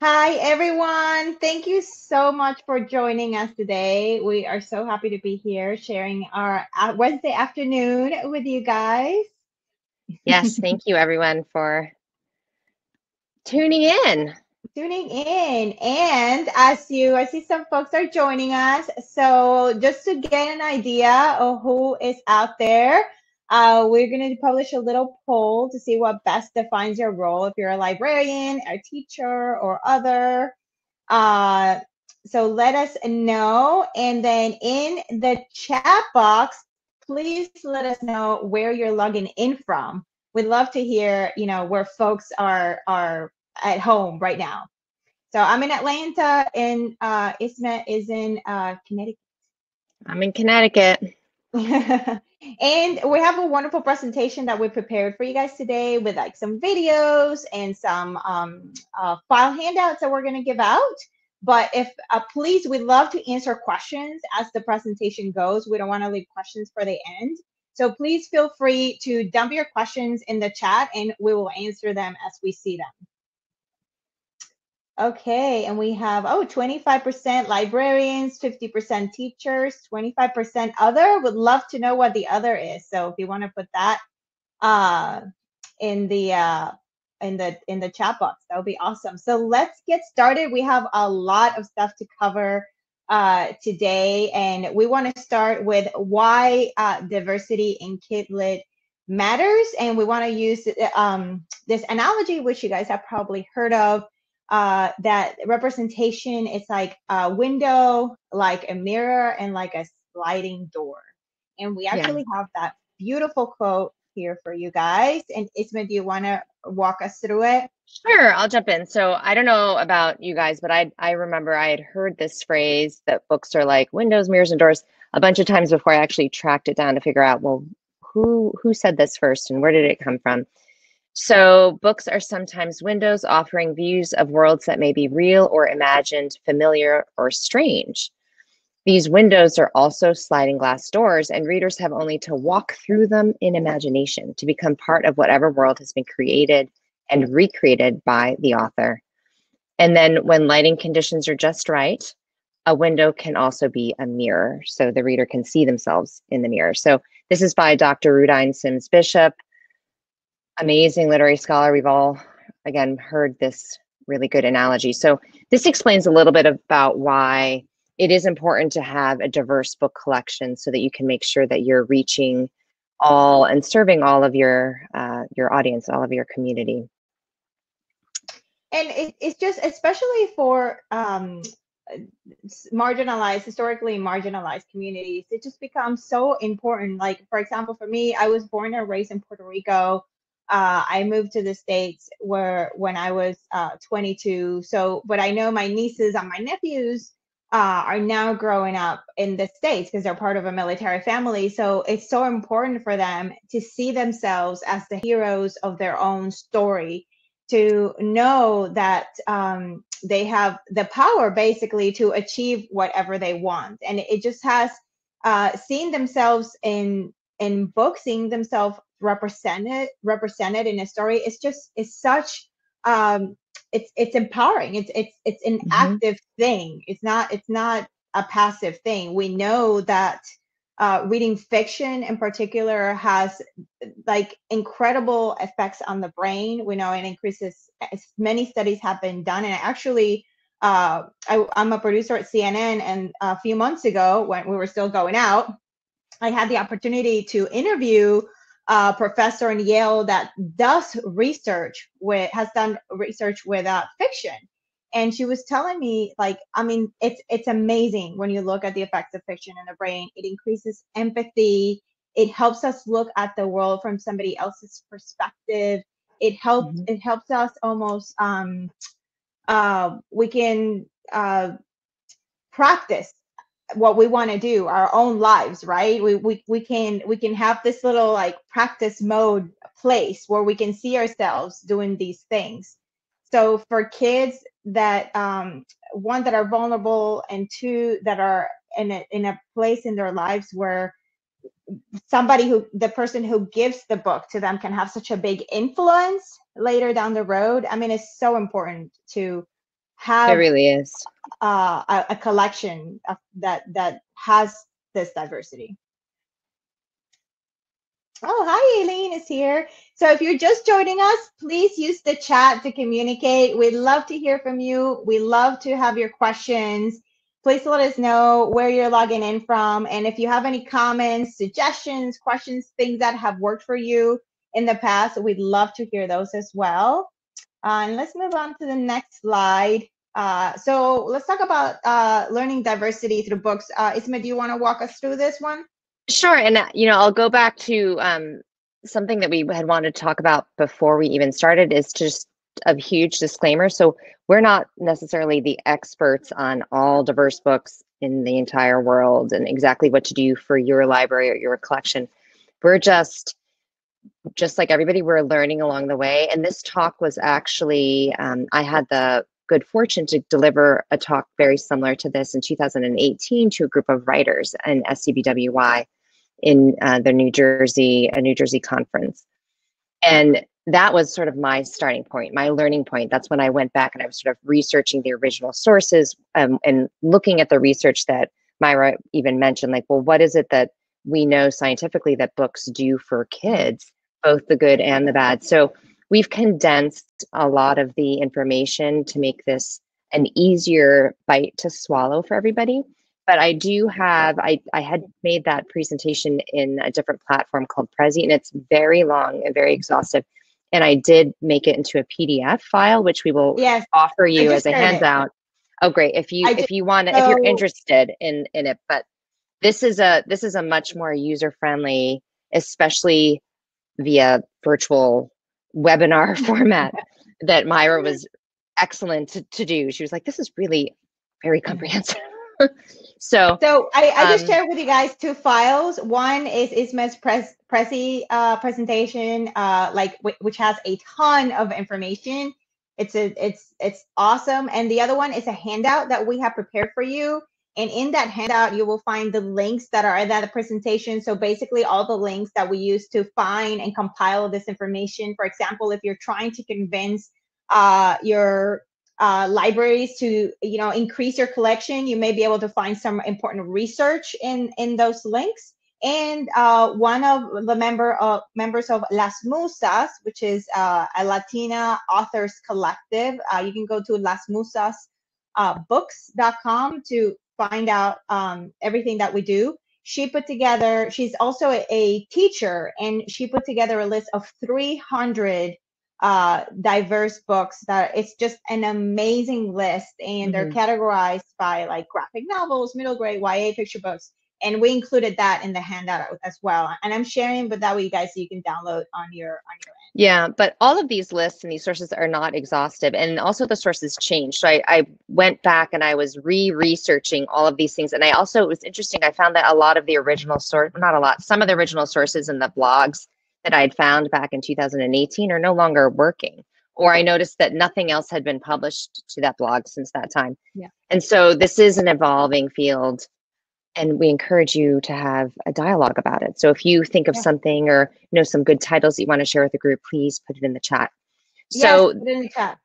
Hi, everyone. Thank you so much for joining us today. We are so happy to be here sharing our Wednesday afternoon with you guys. Yes, thank you, everyone, for tuning in. And I see some folks are joining us. So just to get an idea of who is out there, we're going to publish a little poll to see what best defines your role, if you're a librarian, a teacher, or other. So let us know. And then in the chat box, please let us know where you're logging in from. We'd love to hear, you know, where folks are at home right now. So I'm in Atlanta, and Ismée is in Connecticut. I'm in Connecticut. And we have a wonderful presentation that we prepared for you guys today with like some videos and some file handouts that we're going to give out. But if please, we'd love to answer questions as the presentation goes. We don't want to leave questions for the end. So please feel free to dump your questions in the chat and we will answer them as we see them. Okay, and we have, oh, 25% librarians, 50% teachers, 25% other. Would love to know what the other is. So if you want to put that in the chat box, that would be awesome. So let's get started. We have a lot of stuff to cover today, and we want to start with why diversity in Kid Lit matters. And we want to use this analogy, which you guys have probably heard of, that representation is like a window, like a mirror, and like a sliding door. And we actually have that beautiful quote here for you guys. And Ismée, do you want to walk us through it? Sure, I'll jump in. So I don't know about you guys, but I remember I had heard this phrase that books are like windows, mirrors, and doors a bunch of times before I actually tracked it down to figure out, well, who said this first and where did it come from? So books are sometimes windows offering views of worlds that may be real or imagined, familiar or strange. These windows are also sliding glass doors, and readers have only to walk through them in imagination to become part of whatever world has been created and recreated by the author. And then when lighting conditions are just right, a window can also be a mirror, so the reader can see themselves in the mirror. So this is by Dr. Rudine Sims Bishop, amazing literary scholar. We've all, again, heard this really good analogy. So this explains a little bit about why it is important to have a diverse book collection so that you can make sure that you're reaching all and serving all of your audience, all of your community. And it's just especially for marginalized, historically marginalized communities, it just becomes so important. Like, for example, for me, I was born and raised in Puerto Rico. I moved to the States when I was 22. So, but I know my nieces and my nephews are now growing up in the States because they're part of a military family. So it's so important for them to see themselves as the heroes of their own story, to know that they have the power basically to achieve whatever they want. And it just has seen themselves in books, seeing themselves represented in a story. It's just, it's such, it's empowering. It's an active thing. It's not a passive thing. We know that reading fiction in particular has like incredible effects on the brain. We know it increases, many studies have been done. And actually, I'm a producer at CNN, and a few months ago when we were still going out, I had the opportunity to interview a professor in Yale that has done research with fiction. And she was telling me, like, I mean, it's amazing when you look at the effects of fiction in the brain. It increases empathy. It helps us look at the world from somebody else's perspective. It helps us almost, we can practice what we want to do, our own lives, right? We can have this little like practice mode place where we can see ourselves doing these things. So for kids that one, that are vulnerable, and two, that are in a place in their lives where the person who gives the book to them can have such a big influence later down the road. I mean, it's so important to have a collection of that has this diversity. Oh, hi, Aileen is here. So if you're just joining us, please use the chat to communicate. We'd love to hear from you. We love to have your questions. Please let us know where you're logging in from. And if you have any comments, suggestions, questions, things that have worked for you in the past, we'd love to hear those as well. And let's move on to the next slide. So let's talk about learning diversity through books. Ismée, do you want to walk us through this one? Sure. And, I'll go back to something that we had wanted to talk about before we even started, is to just a huge disclaimer. So we're not necessarily the experts on all diverse books in the entire world and exactly what to do for your library or your collection. We're just like everybody, we're learning along the way. And this talk was actually, I had the good fortune to deliver a talk very similar to this in 2018 to a group of writers in SCBWI in the New Jersey conference. And that was sort of my starting point, my learning point. That's when I went back and I was sort of researching the original sources and looking at the research that Mayra even mentioned, like, well, what is it that we know scientifically that books do for kids, both the good and the bad? So we've condensed a lot of the information to make this an easier bite to swallow for everybody. But I do have, I had made that presentation in a different platform called Prezi, and it's very long and very exhaustive. And I did make it into a PDF file, which we will offer you as a handout. Oh, great. If you're interested in it, but this is a much more user-friendly, especially via virtual webinar format that Mayra was excellent to do. She was like, this is really very comprehensive. So I just shared with you guys two files. One is Ismée's Prezi presentation, which has a ton of information. It's awesome. And the other one is a handout that we have prepared for you. And in that handout, you will find the links that are in that presentation. So basically all the links that we use to find and compile this information. For example, if you're trying to convince your libraries to increase your collection, you may be able to find some important research in those links. And one of the members of Las Musas, which is a Latina authors collective, you can go to lasmusasbooks.com to find out everything that we do. She's also a teacher, and she put together a list of 300 diverse books. That it's just an amazing list, and they're categorized by like graphic novels, middle grade, YA picture books, and we included that in the handout as well. And I'm sharing with that with you guys so you can download on your end. Yeah, but all of these lists and these sources are not exhaustive, and also the sources change. So I went back and I was re-researching all of these things, and I also, it was interesting, I found that a lot of the original source, not a lot, some of the original sources in the blogs that I had found back in 2018 are no longer working, or I noticed that nothing else had been published to that blog since that time. Yeah. And so this is an evolving field, and we encourage you to have a dialogue about it. So if you think of something or some good titles that you want to share with the group, please put it in the chat. So put it in the chat.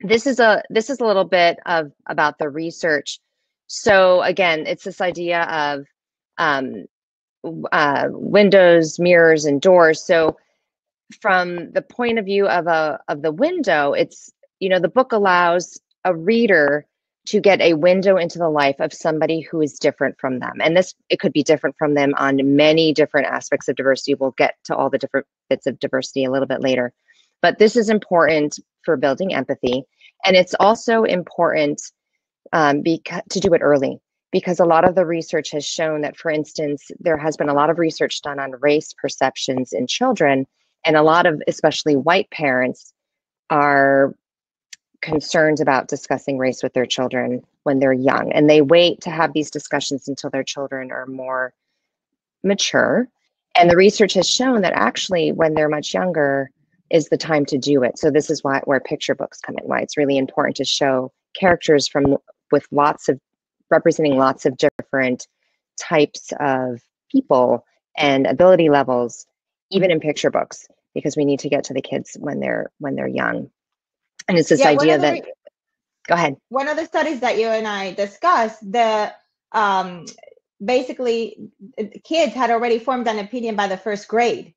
This is a little bit of about the research. So again, it's this idea of windows, mirrors, and doors. So from the point of view of the window, it's, the book allows a reader to get a window into the life of somebody who is different from them. And it could be different from them on many different aspects of diversity. We'll get to all the different bits of diversity a little bit later, but this is important for building empathy. And it's also important to do it early, because a lot of the research has shown that, for instance, there has been a lot of research done on race perceptions in children, and a lot of especially white parents are concerned about discussing race with their children when they're young, and they wait to have these discussions until their children are more mature. And the research has shown that actually when they're much younger is the time to do it. So this is where picture books come in, why it's really important to show characters with lots of representing lots of different types of people and ability levels, even in picture books, because we need to get to the kids when they're young. And it's this idea that Go ahead. One of the studies that you and I discussed, the basically kids had already formed an opinion by the first grade.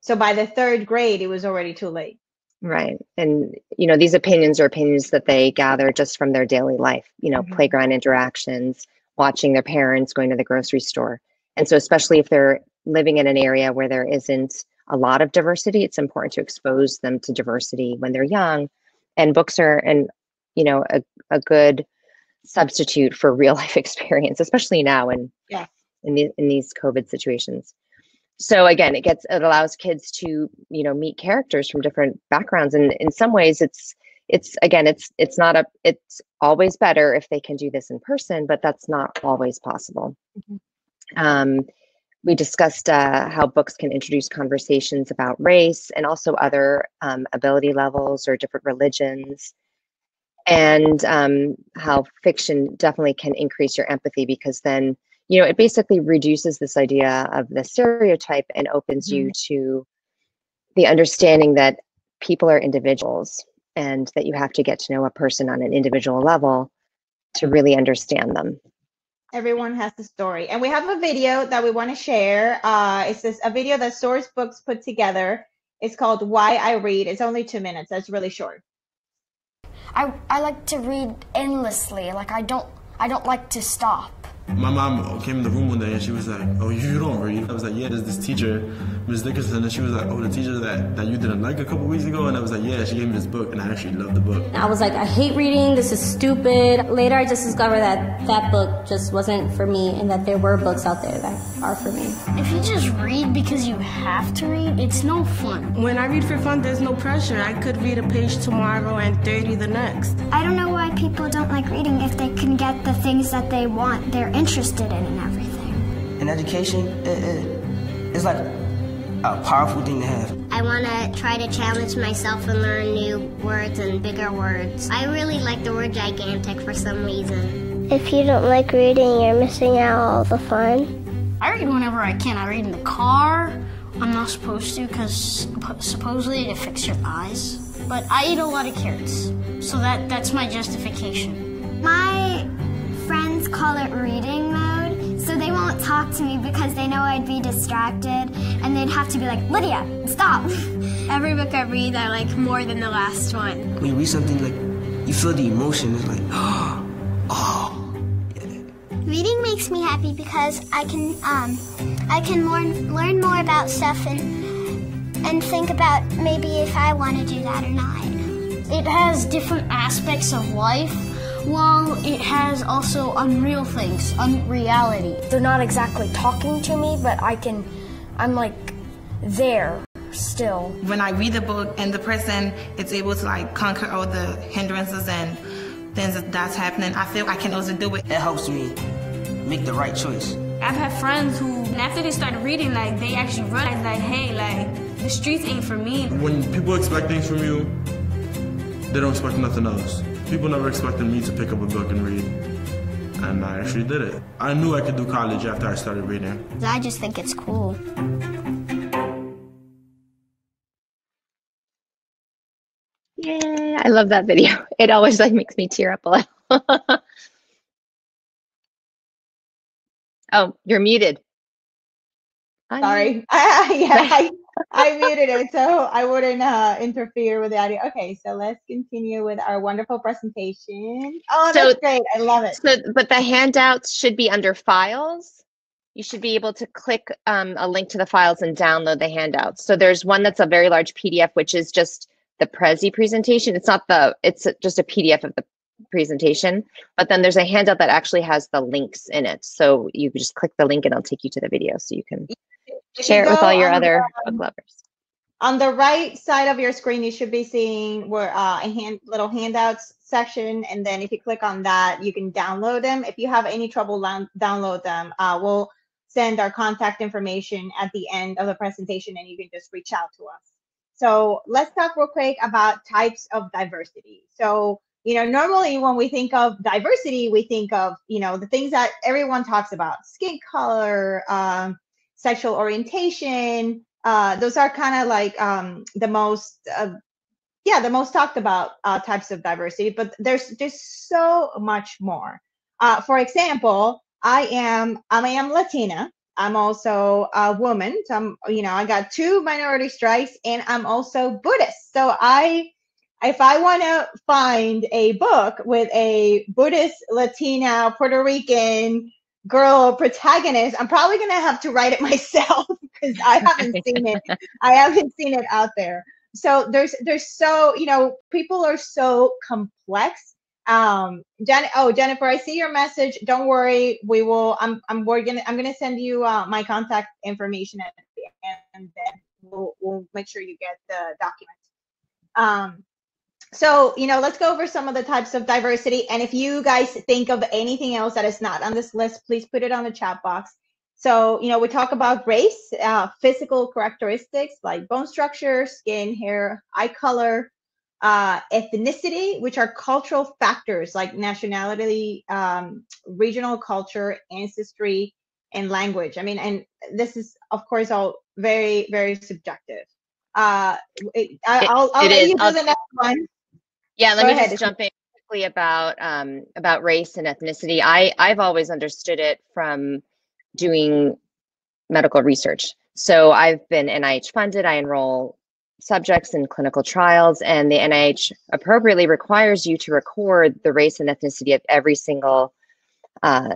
So by the third grade, it was already too late. Right. And, you know, these opinions are opinions that they gather just from their daily life, you know, mm-hmm. playground interactions, watching their parents, going to the grocery store. And so especially if they're living in an area where there isn't a lot of diversity, it's important to expose them to diversity when they're young. And books are, and you know, a good substitute for real life experience, especially now in these COVID situations. So again, it allows kids to, you know, meet characters from different backgrounds. And in some ways it's always better if they can do this in person, but that's not always possible. Mm-hmm. We discussed how books can introduce conversations about race and also other ability levels or different religions, and how fiction definitely can increase your empathy, because then, you know, it basically reduces this idea of the stereotype and opens mm-hmm. you to the understanding that people are individuals and that you have to get to know a person on an individual level to really understand them. Everyone has a story. And we have a video that we want to share. It's a video that Source Books put together. It's called Why I Read. It's only 2 minutes. That's really short. I like to read endlessly. Like, I don't like to stop. My mom came in the room one day and she was like, "Oh, you don't read?" I was like, "Yeah, there's this teacher, Ms. Dickerson," and she was like, "Oh, the teacher that you didn't like a couple weeks ago?" And I was like, "Yeah, she gave me this book, and I actually loved the book." I was like, "I hate reading, this is stupid." Later, I just discovered that that book just wasn't for me, and that there were books out there that are for me. If you just read because you have to read, it's no fun. When I read for fun, there's no pressure. I could read a page tomorrow and 30 the next. I don't know why people don't like reading if they can get the things that they want. They're interested in everything. And education, it's like a powerful thing to have. I want to try to challenge myself and learn new words and bigger words. I really like the word gigantic for some reason. If you don't like reading, you're missing out on all the fun. I read whenever I can. I read in the car. I'm not supposed to because supposedly it affects your eyes. But I eat a lot of carrots, so that's my justification. My friends call it reading mode, so they won't talk to me because they know I'd be distracted, and they'd have to be like, "Lydia, stop." Every book I read, I like more than the last one. When you read something, like, you feel the emotion. It's like, oh. Yeah. Reading makes me happy because I can learn more about stuff and think about maybe if I want to do that or not. It has different aspects of life. Well, it has also unreal things, unreality. They're not exactly talking to me, but I'm like there still. When I read the book and the person is able to like conquer all the hindrances and things that's happening, I feel I can also do it. It helps me make the right choice. I've had friends who, after they started reading, like they actually realized like, hey, like the streets ain't for me. When people expect things from you, they don't expect nothing else. People never expected me to pick up a book and read, and I actually did it. I knew I could do college after I started reading. I just think it's cool. Yay, I love that video. It always like makes me tear up a little. Oh, you're muted. Sorry. I muted it so I wouldn't interfere with the audio. Okay, so let's continue with our wonderful presentation. Oh, that's great. I love it. So, but the handouts should be under files. You should be able to click a link to the files and download the handouts. So there's one that's a very large PDF, which is just the Prezi presentation. It's just a PDF of the presentation. But then there's a handout that actually has the links in it. So you just click the link and it'll take you to the video so you can... Share it with all your other book lovers. On the right side of your screen, you should be seeing where little handouts section, and then if you click on that, you can download them. If you have any trouble download them, we'll send our contact information at the end of the presentation, and you can just reach out to us. So let's talk real quick about types of diversity. So, you know, normally when we think of diversity, we think of, you know, the things that everyone talks about: skin color, sexual orientation. Those are kind of like the most yeah, the most talked about types of diversity, but there's just so much more. For example, I am Latina. I'm also a woman. So I'm, you know, I got two minority stripes, and I'm also Buddhist. So if I want to find a book with a Buddhist, Latina, Puerto Rican girl protagonist, I'm probably going to have to write it myself because I haven't seen it. I haven't seen it out there. So there's so, you know, people are so complex. Jennifer, I see your message. Don't worry, we will. I'm gonna send you my contact information at the end, and then we'll make sure you get the document. So you know, let's go over some of the types of diversity. And if you guys think of anything else that is not on this list, please put it on the chat box. So you know, we talk about race, physical characteristics like bone structure, skin, hair, eye color. Ethnicity, which are cultural factors like nationality, regional culture, ancestry, and language. I mean, and this is, of course, all very, very subjective. I'll let you do the next one. Yeah, let me just jump in quickly about race and ethnicity. I've always understood it from doing medical research. So I've been NIH funded. I enroll subjects in clinical trials, and the NIH appropriately requires you to record the race and ethnicity of every single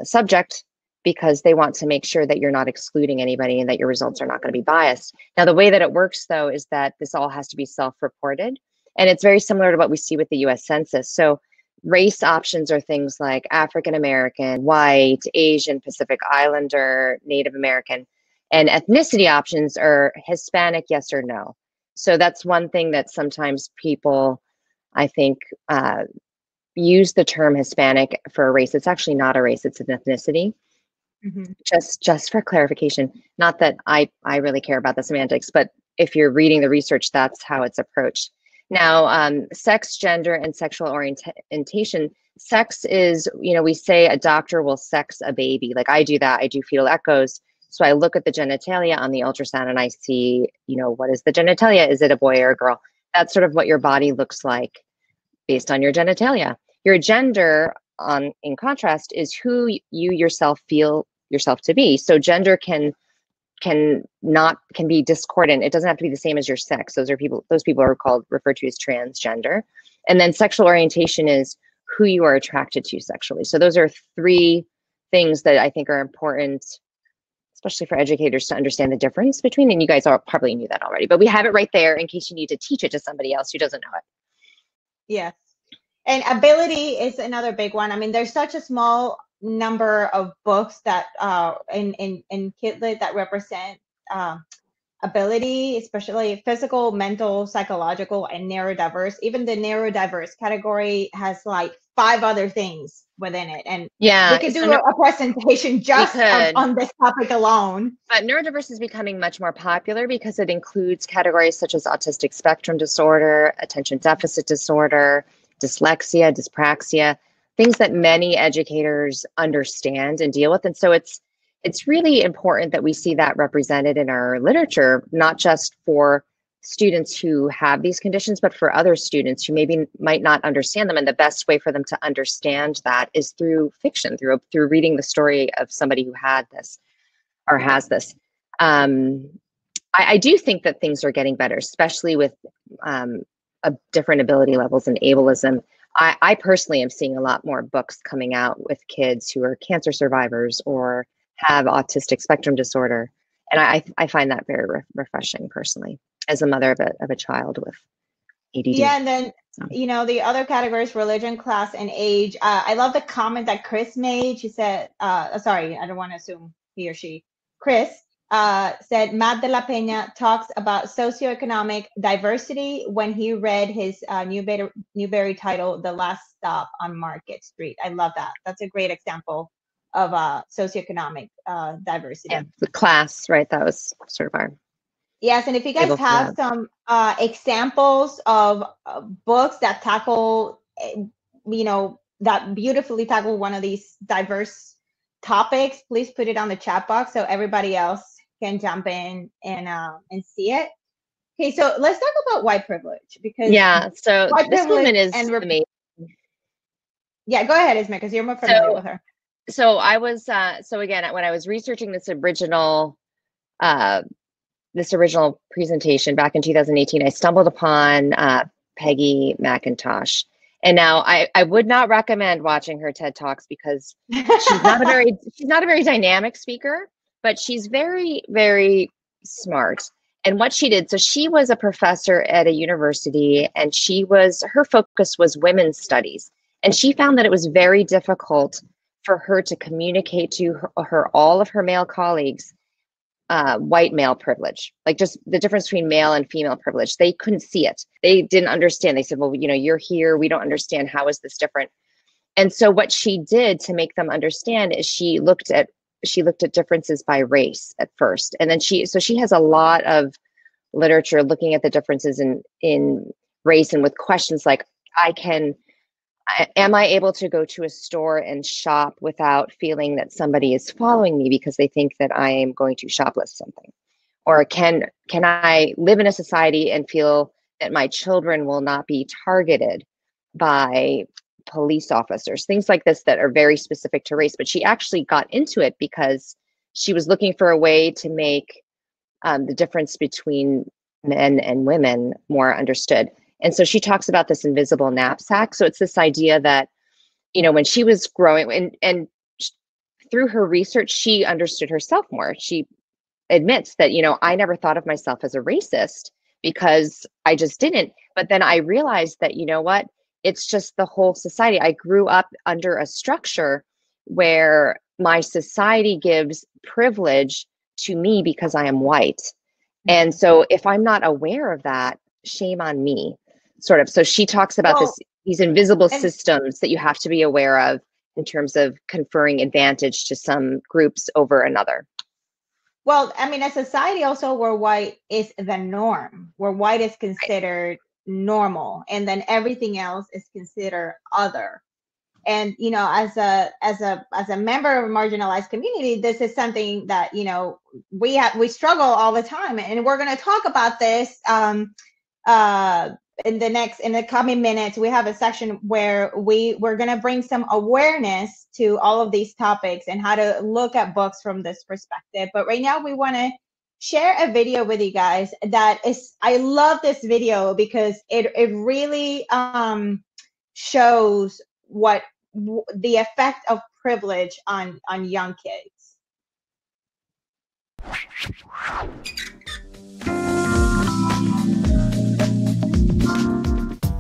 subject, because they want to make sure that you're not excluding anybody and that your results are not going to be biased. Now, the way that it works, though, is that this all has to be self-reported, and it's very similar to what we see with the US Census. So race options are things like African American, white, Asian, Pacific Islander, Native American, and ethnicity options are Hispanic, yes or no. So that's one thing that sometimes people, I think, use the term Hispanic for a race. It's actually not a race, it's an ethnicity. Mm-hmm. Just for clarification, not that I really care about the semantics, but if you're reading the research, that's how it's approached. Now, sex, gender, and sexual orientation. Sex is, you know, we say a doctor will sex a baby. Like I do that, I do fetal echoes. So I look at the genitalia on the ultrasound and I see, you know, what is the genitalia? Is it a boy or a girl? That's sort of what your body looks like based on your genitalia. Your gender, in contrast, is who you yourself feel yourself to be. So gender can be discordant. It doesn't have to be the same as your sex. Those people are referred to as transgender. And then sexual orientation is who you are attracted to sexually. So those are three things that I think are important, especially for educators, to understand the difference between, and you guys all probably knew that already, but we have it right there in case you need to teach it to somebody else who doesn't know it. Yes. And ability is another big one. I mean, there's such a small number of books that in KidLit that represent ability, especially physical, mental, psychological, and neurodiverse. Even the neurodiverse category has like 5 other things within it, and yeah, we could do a presentation just on this topic alone. But neurodiverse is becoming much more popular because it includes categories such as autistic spectrum disorder, attention deficit disorder, dyslexia, dyspraxia, things that many educators understand and deal with. And so it's really important that we see that represented in our literature, not just for students who have these conditions, but for other students who maybe might not understand them. And the best way for them to understand that is through fiction, through reading the story of somebody who had this or has this. I do think that things are getting better, especially with different ability levels and ableism. I personally am seeing a lot more books coming out with kids who are cancer survivors or have autistic spectrum disorder. And I find that very refreshing personally, as a mother of a child with ADD. Yeah, and then, you know, the other categories, religion, class, and age. I love the comment that Chris made. She said, sorry, I don't want to assume he or she. Chris said, Matt de la Peña talks about socioeconomic diversity when he read his Newbery title, The Last Stop on Market Street. I love that. That's a great example of socioeconomic diversity. Yeah, the class, right? That was sort of our... Yes, and if you guys have some examples of books that tackle, you know, that beautifully tackle one of these diverse topics, please put it on the chat box so everybody else can jump in and see it. Okay, so let's talk about white privilege, because yeah, so this woman is amazing. Yeah, go ahead, Ismée, because you're more familiar with her. So I was so again, when I was researching this original presentation back in 2018, I stumbled upon Peggy McIntosh. And now I would not recommend watching her TED Talks, because she's not a very dynamic speaker, but she's very, very smart. And what she did, so she was a professor at a university, and her focus was women's studies. And she found that it was very difficult for her to communicate to all of her male colleagues white male privilege, like just the difference between male and female privilege. They couldn't see it. They didn't understand. They said, well, you know, you're here. We don't understand. How is this different? And so what she did to make them understand is she looked at differences by race at first. And then she has a lot of literature looking at the differences in race, and with questions like, am I able to go to a store and shop without feeling that somebody is following me because they think that I am going to shoplift something? Or can I live in a society and feel that my children will not be targeted by police officers? Things like this that are very specific to race. But she actually got into it because she was looking for a way to make the difference between men and women more understood. And so she talks about this invisible knapsack. So it's this idea that, you know, when she was growing and through her research, she understood herself more. She admits that, you know, I never thought of myself as a racist because I just didn't. But then I realized that, you know what, it's just the whole society. I grew up under a structure where my society gives privilege to me because I am white. And so if I'm not aware of that, shame on me. Sort of. So she talks about these invisible systems that you have to be aware of in terms of conferring advantage to some groups over another. Well, I mean, a society also where white is the norm, where white is considered normal, and then everything else is considered other. And you know, as a member of a marginalized community, this is something that, you know, we struggle all the time, and we're going to talk about this. In the coming minutes, we have a section where we're going to bring some awareness to all of these topics and how to look at books from this perspective. But right now we want to share a video with you guys that is, I love this video because it really shows what the effect of privilege on young kids.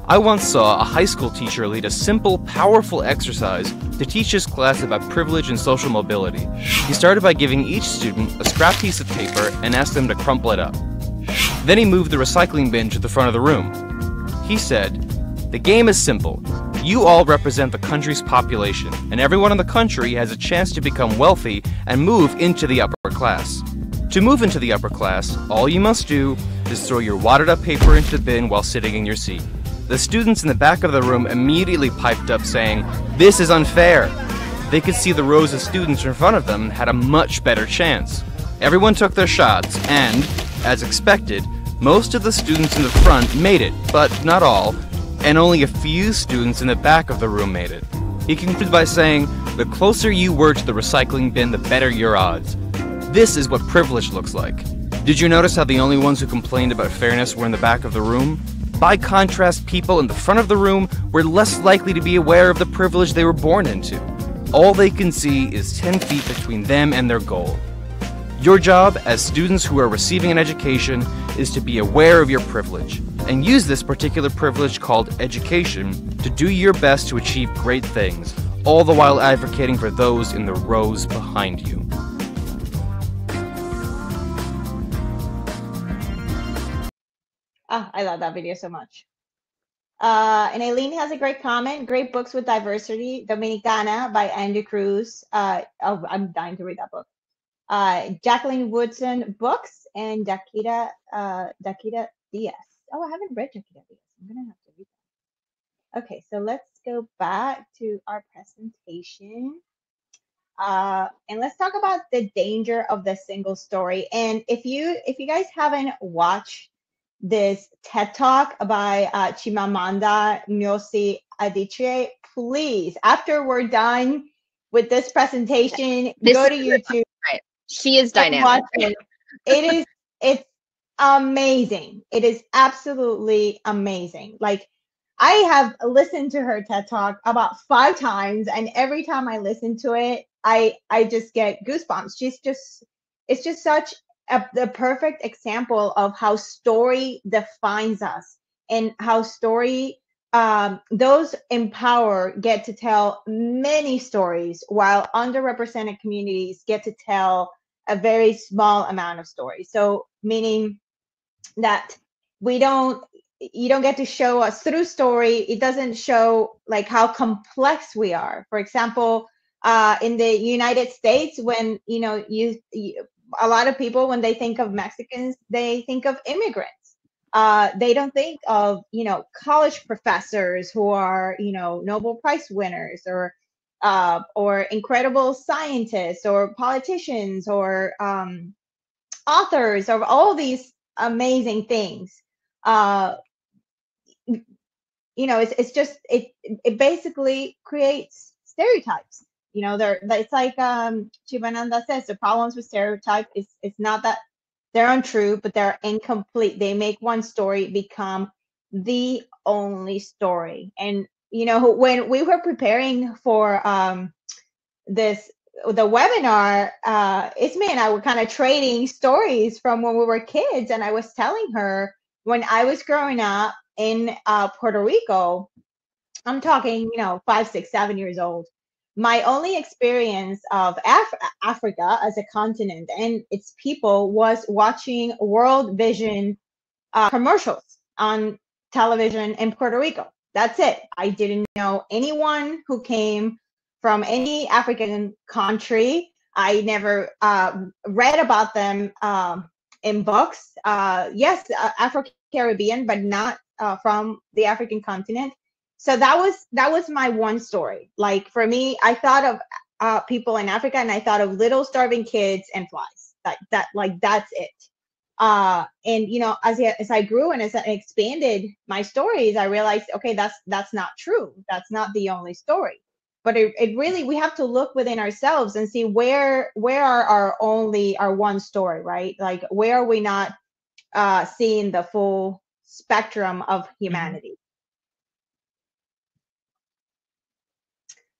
I once saw a high school teacher lead a simple, powerful exercise to teach his class about privilege and social mobility. He started by giving each student a scrap piece of paper and asked them to crumple it up. Then he moved the recycling bin to the front of the room. He said, "The game is simple. You all represent the country's population, and everyone in the country has a chance to become wealthy and move into the upper class. To move into the upper class, all you must do is throw your wadded up paper into the bin while sitting in your seat." The students in the back of the room immediately piped up saying, "This is unfair." They could see the rows of students in front of them had a much better chance. Everyone took their shots and, as expected, most of the students in the front made it, but not all, and only a few students in the back of the room made it. He concluded by saying, "The closer you were to the recycling bin, the better your odds. This is what privilege looks like. Did you notice how the only ones who complained about fairness were in the back of the room? By contrast, people in the front of the room were less likely to be aware of the privilege they were born into. All they can see is 10 feet between them and their goal. Your job as students who are receiving an education is to be aware of your privilege and use this particular privilege called education to do your best to achieve great things, all the while advocating for those in the rows behind you." Oh, I love that video so much. And Aileen has a great comment. "Great books with diversity. Dominicana by Andy Cruz." I'm dying to read that book. Jacqueline Woodson Books and Dakita Diaz. Oh, I haven't read Dakita Diaz. I'm going to have to read that. Okay, so let's go back to our presentation. And let's talk about the danger of the single story. And if you guys haven't watched this TED Talk by Chimamanda Ngozi Adichie. Please, after we're done with this presentation, go to YouTube. Right. She is dynamic. It is, it's amazing. It is absolutely amazing. Like, I have listened to her TED Talk about 5 times, and every time I listen to it, I just get goosebumps. She's just, it's just such the perfect example of how story defines us and how story, those in power get to tell many stories, while underrepresented communities get to tell a very small amount of stories. So meaning that we don't, you don't get to show us through story. It doesn't show like how complex we are. For example, in the United States, when, you know, a lot of people, when they think of Mexicans, they think of immigrants. They don't think of, you know, college professors who are, you know, Nobel Prize winners or incredible scientists or politicians or authors or all these amazing things. You know, it's just, it basically creates stereotypes. You know, it's like Chimamanda says, the problems with stereotype is it's not that they're untrue, but they're incomplete. They make one story become the only story. And, you know, when we were preparing for the webinar, Ismée and I were kind of trading stories from when we were kids. And I was telling her, when I was growing up in Puerto Rico, I'm talking, you know, 5, 6, 7 years old, my only experience of Africa as a continent and its people was watching World Vision commercials on television in Puerto Rico. That's it. I didn't know anyone who came from any African country. I never read about them in books. Yes, Afro-Caribbean, but not from the African continent. So that was my one story. Like, for me, I thought of people in Africa, and I thought of little starving kids and flies. Like that's it. And, you know, as I grew and as I expanded my stories, I realized, okay, that's not true. That's not the only story. But it really, we have to look within ourselves and see where are our one story, right? Like, where are we not seeing the full spectrum of humanity? Mm-hmm.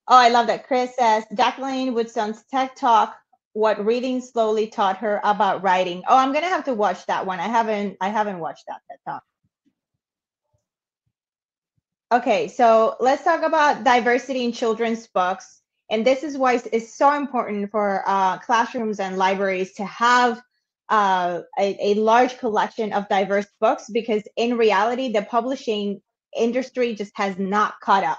Oh, I love that. Chris says, Jacqueline Woodson's TED Talk, what reading slowly taught her about writing. Oh, I'm going to have to watch that one. I haven't watched that TED Talk. Okay, so let's talk about diversity in children's books. And this is why it's so important for classrooms and libraries to have a large collection of diverse books, because in reality, the publishing industry just has not caught up.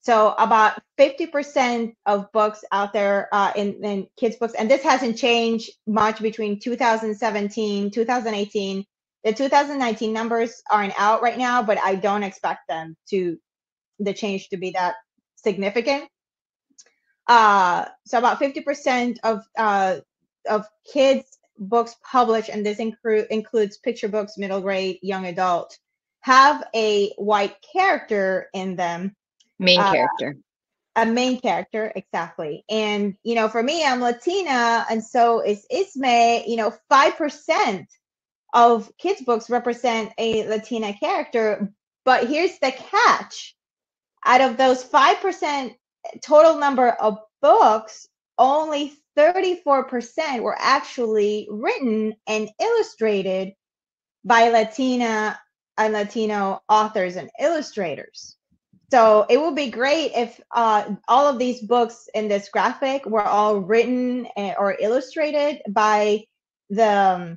So about 50% of books out there in kids' books, and this hasn't changed much between 2017, 2018. The 2019 numbers aren't out right now, but I don't expect them the change to be that significant. So about 50% of kids' books published, and this includes picture books, middle grade, young adult, have a white character in them. Main character. A main character, exactly. And, you know, for me, I'm Latina, and so is Ismée. You know, 5% of kids' books represent a Latina character. But here's the catch. Out of those 5% total number of books, only 34% were actually written and illustrated by Latina and Latino authors and illustrators. So it would be great if all of these books in this graphic were all written or illustrated by the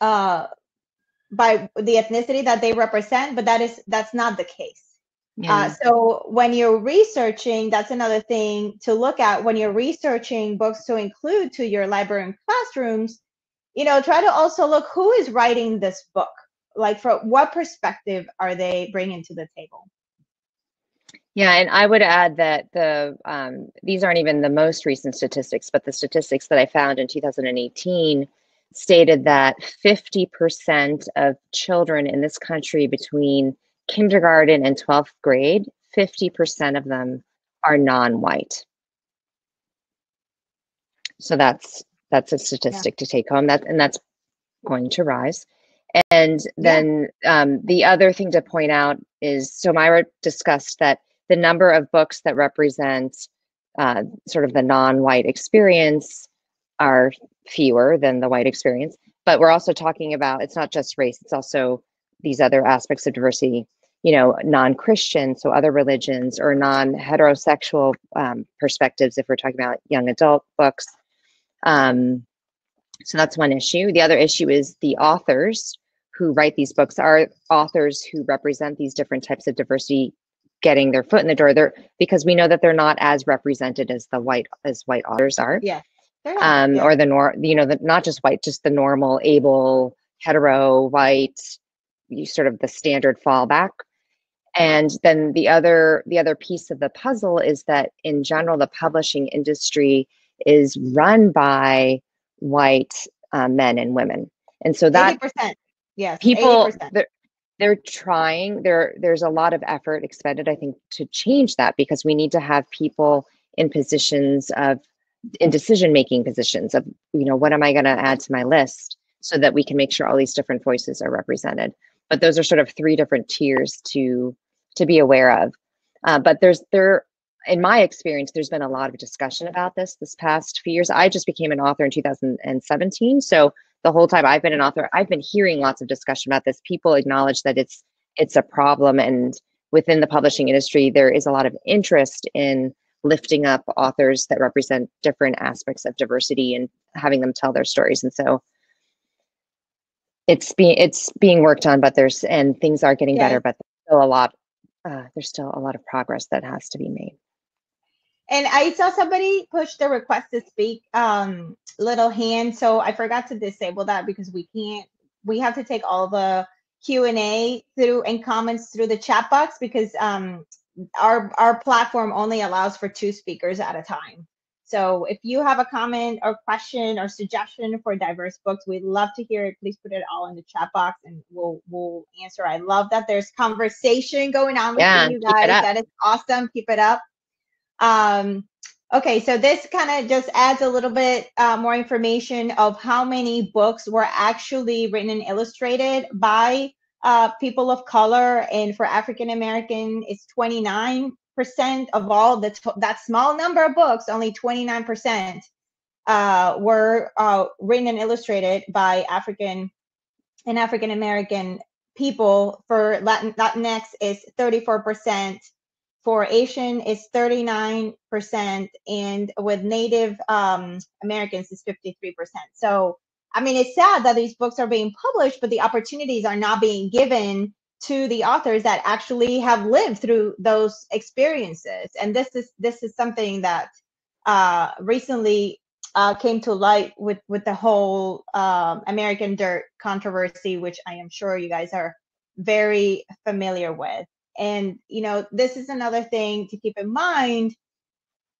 ethnicity that they represent, but that's not the case. Yeah. So when you're researching, that's another thing to look at when you're researching books to include to your library and classrooms. You know, try to also look who is writing this book. Like, from what perspective are they bringing to the table? Yeah, and I would add that these aren't even the most recent statistics, but the statistics that I found in 2018 stated that 50% of children in this country between kindergarten and 12th grade, 50% of them are non-white. So that's a statistic to take home. And that's going to rise. And then the other thing to point out is, so Mayra discussed that the number of books that represent sort of the non-white experience are fewer than the white experience. But we're also talking about, it's not just race, it's also these other aspects of diversity, you know, non-Christian, so other religions, or non-heterosexual perspectives, if we're talking about young adult books. So that's one issue. The other issue is the authors who write these books are authors who represent these different types of diversity getting their foot in the door, because we know that they're not as represented as the white authors are. Yeah. Or the not just white, just the normal, able, hetero, white, sort of the standard fallback. And then the other piece of the puzzle is that in general, the publishing industry is run by white men and women. And so that 80%. Yes, people, 80%. They're trying, there's a lot of effort expended, I think, to change that, because we need to have people in positions of, in decision-making positions of, you know, what am I going to add to my list so that we can make sure all these different voices are represented. But those are sort of three different tiers to be aware of. But in my experience, there's been a lot of discussion about this past few years. I just became an author in 2017. So the whole time I've been an author, I've been hearing lots of discussion about this. People acknowledge that it's a problem. And within the publishing industry, there is a lot of interest in lifting up authors that represent different aspects of diversity and having them tell their stories. And so it's being worked on, but things are getting better, but there's still a lot of progress that has to be made. And I saw somebody push the request to speak little hand. So I forgot to disable that, because we have to take all the Q&A through and comments through the chat box, because our platform only allows for 2 speakers at a time. So if you have a comment or question or suggestion for diverse books, we'd love to hear it. Please put it all in the chat box and we'll answer. I love that there's conversation going on between you guys. That is awesome. Keep it up. Okay, so this kind of just adds a little bit more information of how many books were actually written and illustrated by people of color, and for African American, it's 29% of all that small number of books. Only 29% were written and illustrated by African American people. For Latinx, is 34%. For Asian, is 39%, and with Native Americans, is 53%. So, I mean, it's sad that these books are being published, but the opportunities are not being given to the authors that actually have lived through those experiences. And this is something that recently came to light with the whole American Dirt controversy, which I am sure you guys are very familiar with. And, you know, this is another thing to keep in mind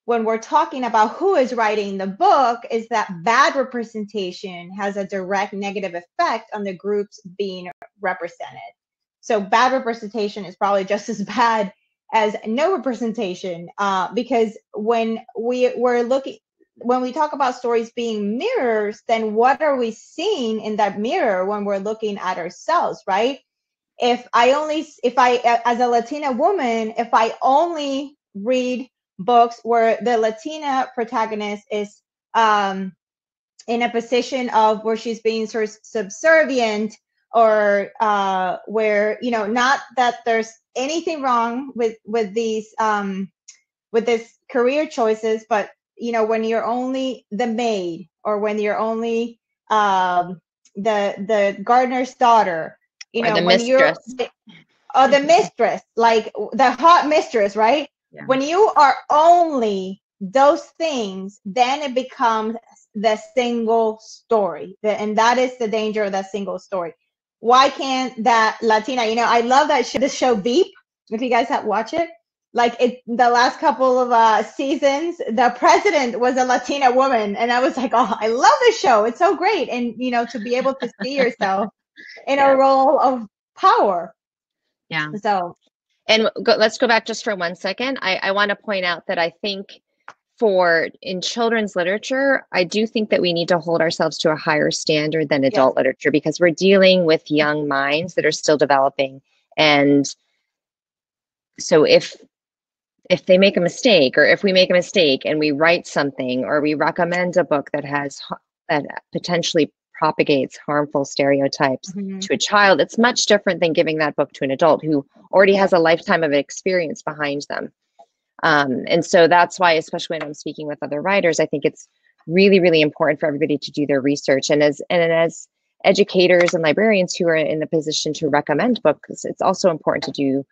when we're talking about who is writing the book, is that bad representation has a direct negative effect on the groups being represented. So bad representation is probably just as bad as no representation, because when we talk about stories being mirrors, then what are we seeing in that mirror when we're looking at ourselves, right? If I, as a Latina woman, if I only read books where the Latina protagonist is in a position of where she's being sort of subservient, or where, you know, not that there's anything wrong with this career choices, but, you know, when you're only the maid, or when you're only the gardener's daughter, you know, when you're the mistress, like the hot mistress, right? Yeah. When you are only those things, then it becomes the single story. And that is the danger of that single story. Why can't that Latina, you know, I love that this show Veep, if you guys have watched it, like the last couple of seasons, the president was a Latina woman. And I was like, oh, I love this show. It's so great. And, you know, to be able to see yourself in a role of power. Yeah. So. And let's go back just for one second. I want to point out that I think in children's literature, I do think that we need to hold ourselves to a higher standard than adult literature, because we're dealing with young minds that are still developing. And so if they make a mistake, or if we make a mistake and we write something, or we recommend a book that has that potentially propagates harmful stereotypes to a child, it's much different than giving that book to an adult who already has a lifetime of experience behind them. And so that's why, especially when I'm speaking with other writers, I think it's really, really important for everybody to do their research. And as educators and librarians who are in the position to recommend books, it's also important to do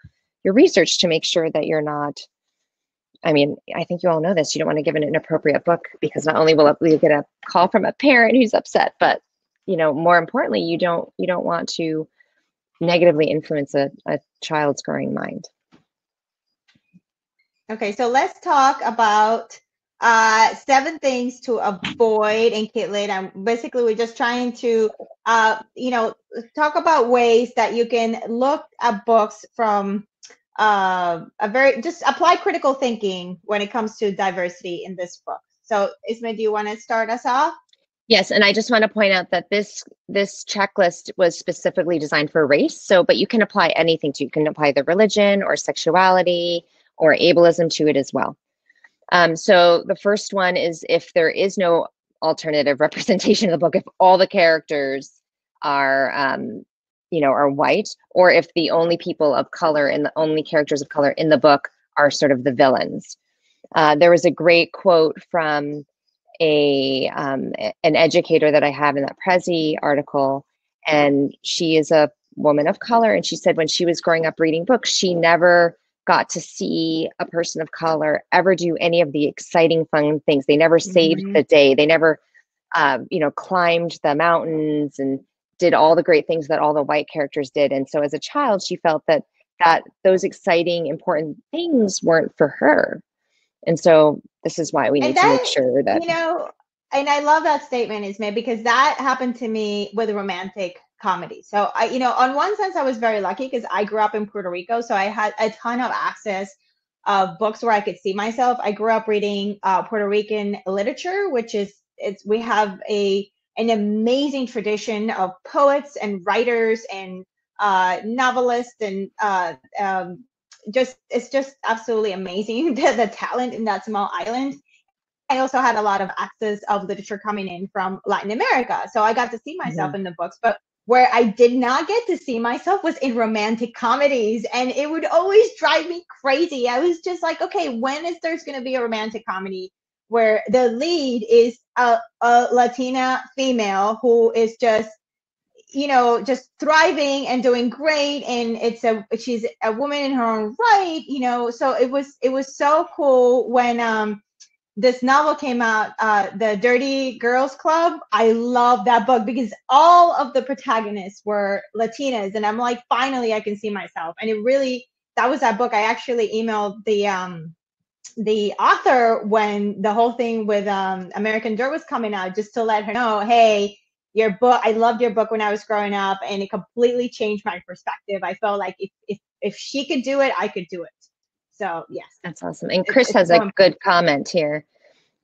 your research to make sure that you're not, I mean, I think you all know this, you don't want to give an inappropriate book, because not only will you get a call from a parent who's upset, but, you know, more importantly, you don't want to negatively influence a child's growing mind. Okay, so let's talk about 7 things to avoid in KidLit. And basically, we're just trying to, you know, talk about ways that you can look at books from just apply critical thinking when it comes to diversity in this book. So, Ismée, do you want to start us off? Yes, and I just want to point out that this checklist was specifically designed for race. So, but you can apply anything to. You can apply the religion or sexuality or ableism to it as well. So the first one is, if there is no alternative representation of the book, if all the characters are, you know, are white, or if the only people of color and the only characters of color in the book are sort of the villains. There was a great quote from an educator that I have in that Prezi article, and she is a woman of color, and she said when she was growing up reading books, she never got to see a person of color ever do any of the exciting, fun things. They never saved the day. They never, you know, climbed the mountains and did all the great things that all the white characters did. And so as a child, she felt that those exciting, important things weren't for her. And so this is why we need to make sure that, you know, and I love that statement, Ismée, because that happened to me with romantic comedy. So I, you know, on one sense, I was very lucky because I grew up in Puerto Rico, so I had a ton of access of books where I could see myself. I grew up reading Puerto Rican literature, which is we have an amazing tradition of poets and writers and novelists, and it's just absolutely amazing the talent in that small island. I also had a lot of access of literature coming in from Latin America, so I got to see myself in the books, but where I did not get to see myself was in romantic comedies. And it would always drive me crazy. I was just like, okay, when is there's going to be a romantic comedy where the lead is a Latina female who is just, you know, just thriving and doing great. And she's a woman in her own right, you know? So it was so cool when, this novel came out, The Dirty Girls Club. I love that book because all of the protagonists were Latinas, and I'm like, finally I can see myself. And it really, that was that book. I actually emailed the author when the whole thing with American Dirt was coming out, just to let her know, hey, your book, I loved your book when I was growing up, and it completely changed my perspective. I felt like if she could do it, I could do it. So yes, that's awesome. And Chris has a good comment here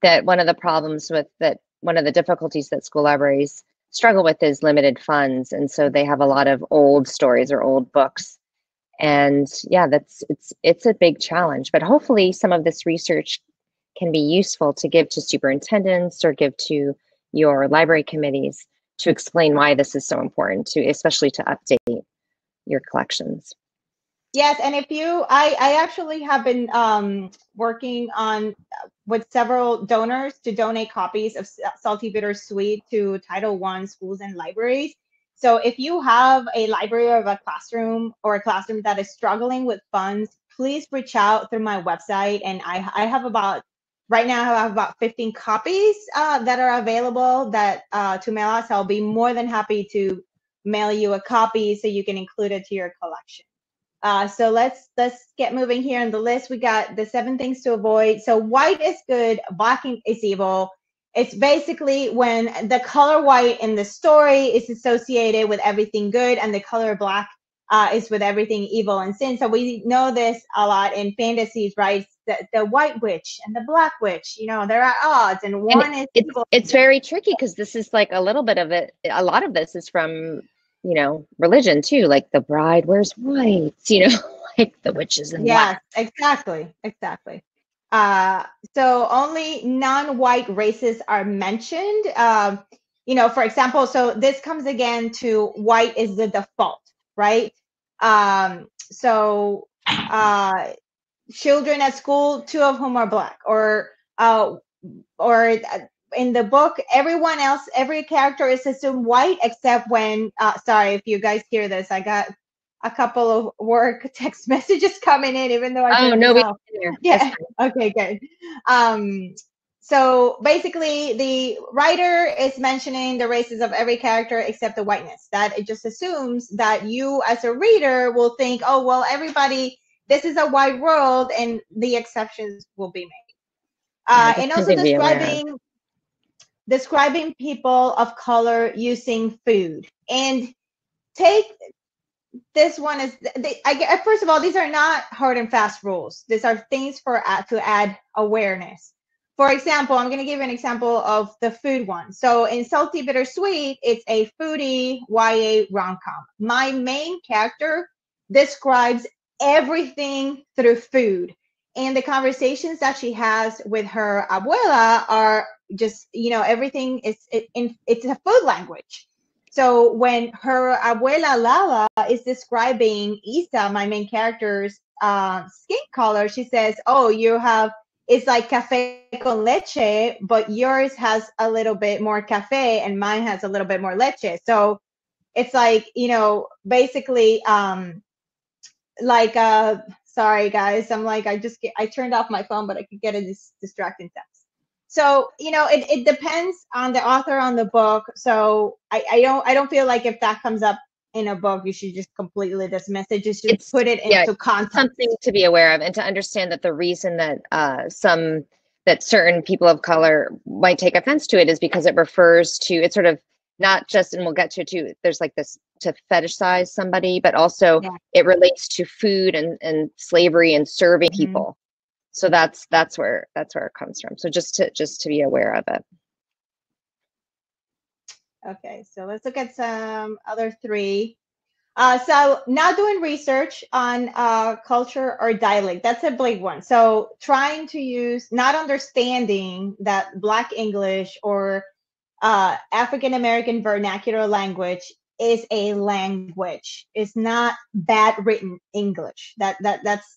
that one of the problems with that, one of the difficulties that school libraries struggle with is limited funds. And so they have a lot of old stories or old books. And yeah, it's a big challenge, but hopefully some of this research can be useful to give to superintendents or give to your library committees to explain why this is so important to, especially to update your collections. Yes, and if you, I actually have been working on with several donors to donate copies of Salty, Bitter, Sweet to Title I schools and libraries. So if you have a library or a classroom that is struggling with funds, please reach out through my website. And I have about, right now I have about 15 copies that are available that to mail us. I'll be more than happy to mail you a copy so you can include it to your collection. So let's get moving here on the list. We got the 7 things to avoid. So white is good, black is evil. It's basically when the color white in the story is associated with everything good, and the color black is with everything evil and sin. So we know this a lot in fantasies, right? The white witch and the black witch, you know, they're at odds, and one is evil. It's very tricky because this is like a little bit of it. A lot of this is from, you know, religion too, like the bride wears white, you know, like the witches and black. Yes, exactly. So only non-white races are mentioned, you know, for example, so this comes again to white is the default, right? Children at school, 2 of whom are black, or in the book, everyone else, every character is assumed white, except when, sorry, if you guys hear this, I got a couple of work text messages coming in, even though I Yeah. Okay, good. So basically the writer is mentioning the races of every character except the whiteness. That it just assumes that you as a reader will think, oh, well, everybody, this is a white world, and the exceptions will be made. And also describing people of color using food. And take this one is, first of all, these are not hard and fast rules. These are things for to add awareness. For example, I'm going to give you an example of the food one. So in Salty, Bitter, Sweet, it's a foodie YA rom-com. My main character describes everything through food. And the conversations that she has with her abuela are just, you know, everything is it's a food language. So when her abuela Lala is describing Isa, my main character's skin color, she says, oh, you have, it's like cafe con leche, but yours has a little bit more cafe and mine has a little bit more leche. So it's like, you know, basically sorry guys, I'm like, I turned off my phone, but I could get a distracting text. So, you know, it depends on the author, on the book. So I don't feel like if that comes up in a book, you should just completely dismiss it. Just put it into context. Something to be aware of and to understand that the reason that certain people of color might take offense to it is because it refers to, it's sort of not just, and we'll get to it too, there's like this to fetishize somebody, but also it relates to food and slavery and serving people. So that's where it comes from. So just to be aware of it. Okay, so let's look at some other 3. So not doing research on culture or dialect. That's a big one. So trying to use, not understanding that Black English or African-American vernacular language is a language. It's not bad written English. That's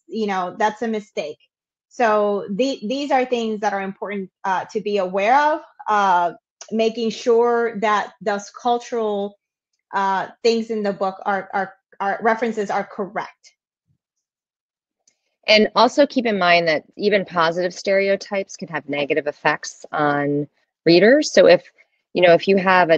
you know, that's a mistake. So these are things that are important to be aware of, making sure that those cultural things in the book are references are correct. And also keep in mind that even positive stereotypes can have negative effects on readers. So if you have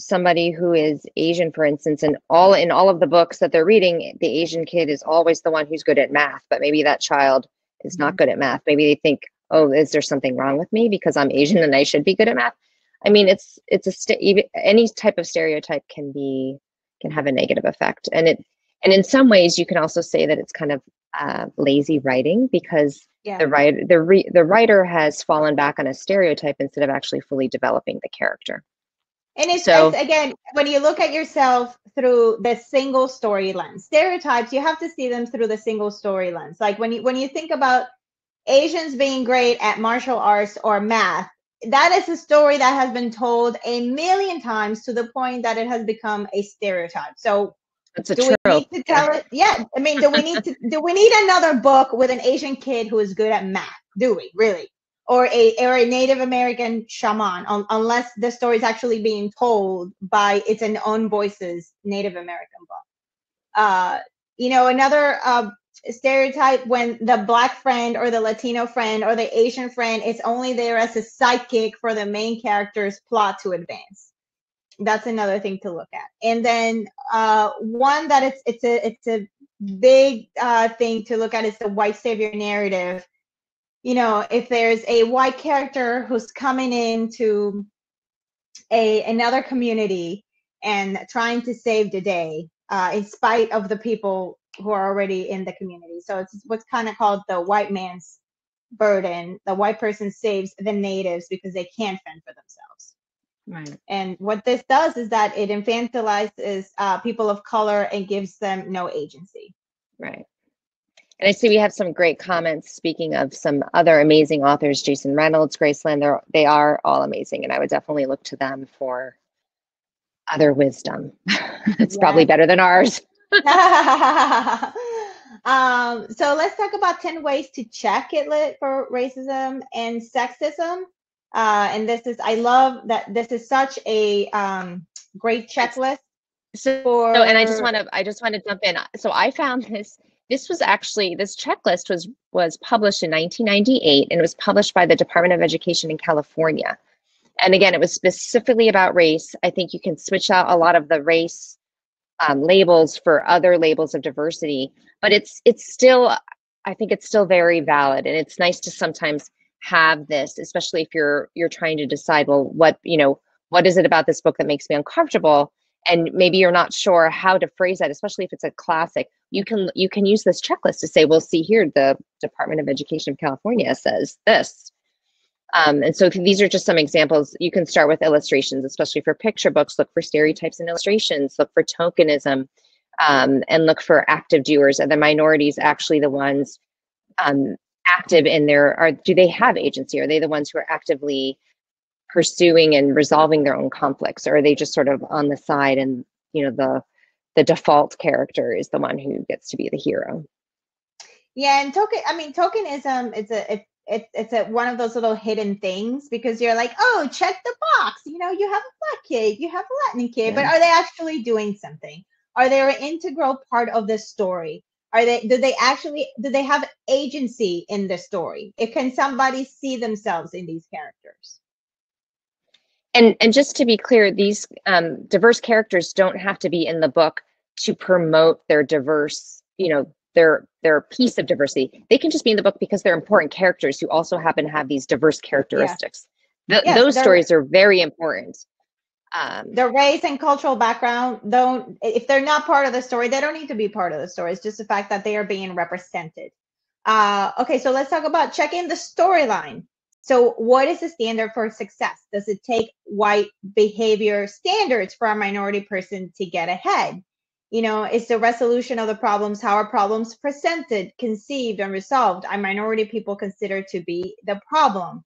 somebody who is Asian, for instance, and in all of the books that they're reading, the Asian kid is always the one who's good at math, but maybe that child is not good at math. Maybe they think, oh, is there something wrong with me because I'm Asian and I should be good at math? I mean, any type of stereotype can have a negative effect. And in some ways you can also say that it's kind of lazy writing because the writer has fallen back on a stereotype instead of actually fully developing the character. And it's again, when you look at yourself through the single story lens, stereotypes, you have to see them through the single story lens. Like when you think about Asians being great at martial arts or math, that is a story that has been told a million times to the point that it has become a stereotype. So do we need another book with an Asian kid who is good at math? Do we really? Or a Native American shaman, unless the story is actually being told by its own voices, Native American book. You know, another stereotype when the Black friend or the Latino friend or the Asian friend is only there as a sidekick for the main character's plot to advance. That's another thing to look at. And then one that it's a big thing to look at is the white savior narrative. You know, if there's a white character who's coming into another community and trying to save the day in spite of the people who are already in the community. So it's what's kind of called the white man's burden. The white person saves the natives because they can't fend for themselves. Right. And what this does is that it infantilizes people of color and gives them no agency. Right. And I see we have some great comments. Speaking of some other amazing authors, Jason Reynolds, Graceland, they are all amazing. And I would definitely look to them for other wisdom. It's probably better than ours. So let's talk about 10 ways to check it lit for racism and sexism. And this is, I love that this is such a great checklist. So, and I just want to jump in. So I found this. This was actually, this checklist was published in 1998, and it was published by the Department of Education in California. And again, it was specifically about race. I think you can switch out a lot of the race labels for other labels of diversity, but it's still, I think it's still very valid. And it's nice to sometimes have this, especially if you're trying to decide, well, what is it about this book that makes me uncomfortable? And maybe you're not sure how to phrase that, especially if it's a classic. You can use this checklist to say, well, see here, the Department of Education of California says this. And so these are just some examples. You can start with illustrations, especially for picture books. Look for stereotypes and illustrations. Look for tokenism, and look for active doers. Are the minorities actually the ones active in their, do they have agency? Are they the ones who are actively pursuing and resolving their own conflicts, or are they just sort of on the side? And you know, the default character is the one who gets to be the hero. Yeah, and tokenism is it's one of those little hidden things, because you're like, oh, check the box. You know, you have a Black kid, you have a Latin kid, but are they actually doing something? Are they an integral part of the story? Are they? Do they have agency in the story? Can somebody see themselves in these characters? And just to be clear, these diverse characters don't have to be in the book to promote their diverse, you know, their piece of diversity. They can just be in the book because they're important characters who also happen to have these diverse characteristics. Yeah. Those stories are very important. Their race and cultural background, if they're not part of the story, they don't need to be part of the story. It's just the fact that they are being represented. Okay, so let's talk about checking the storyline. So what is the standard for success? Does it take white behavior standards for a minority person to get ahead? You know, is the resolution of the problems, how are problems presented, conceived, and resolved? Are minority people considered to be the problem?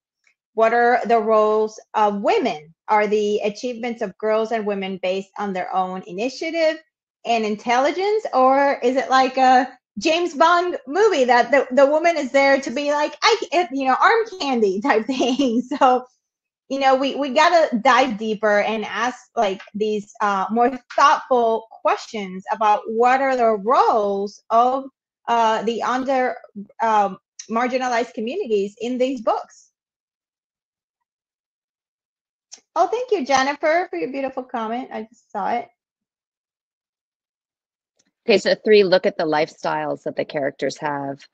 What are the roles of women? Are the achievements of girls and women based on their own initiative and intelligence? Or is it like a James Bond movie that the woman is there to be like, you know, arm candy type thing? So, you know, we gotta dive deeper and ask like these more thoughtful questions about what are the roles of the under marginalized communities in these books. Oh, thank you, Jennifer, for your beautiful comment. I just saw it. Okay, so 3, look at the lifestyles that the characters have.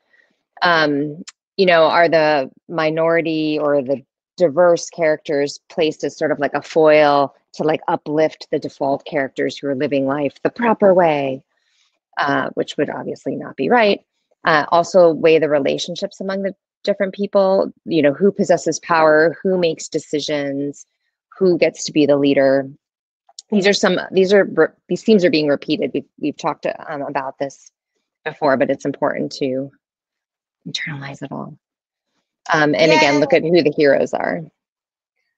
You know, are the minority or the diverse characters placed as sort of like a foil to like uplift the default characters who are living life the proper way, which would obviously not be right. Also weigh the relationships among the different people, you know, who possesses power, who makes decisions, who gets to be the leader. These themes are being repeated. We've talked about this before, but it's important to internalize it all. And again, look at who the heroes are.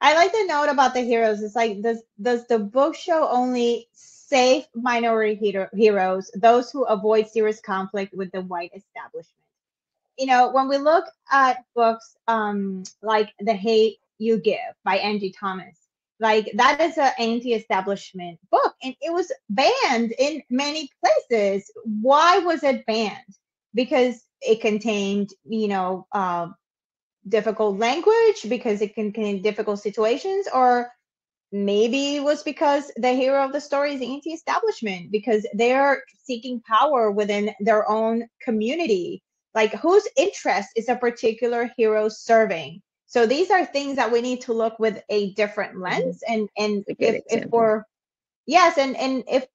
I like the note about the heroes. It's like, does the book show only safe minority heroes, those who avoid serious conflict with the white establishment? You know, when we look at books like The Hate You Give by Angie Thomas, like that is an anti-establishment book, and it was banned in many places. Why was it banned? Because it contained, you know, difficult language, because it contained difficult situations, or maybe it was because the hero of the story is anti-establishment, because they're seeking power within their own community. Like, whose interest is a particular hero serving? So these are things that we need to look with a different lens. And if we're, yes, and if,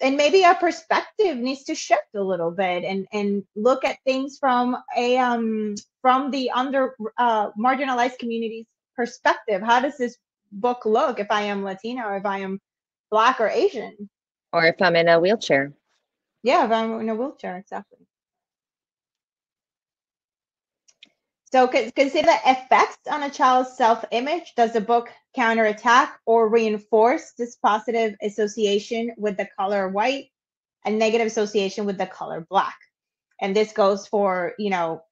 and maybe our perspective needs to shift a little bit and look at things from a from the marginalized communities perspective. How does this book look if I am Latina, or if I am Black or Asian, or if I'm in a wheelchair? Yeah, if I'm in a wheelchair, exactly. So consider the effects on a child's self-image. Does the book counterattack or reinforce this positive association with the color white and negative association with the color Black? And this goes for, you know,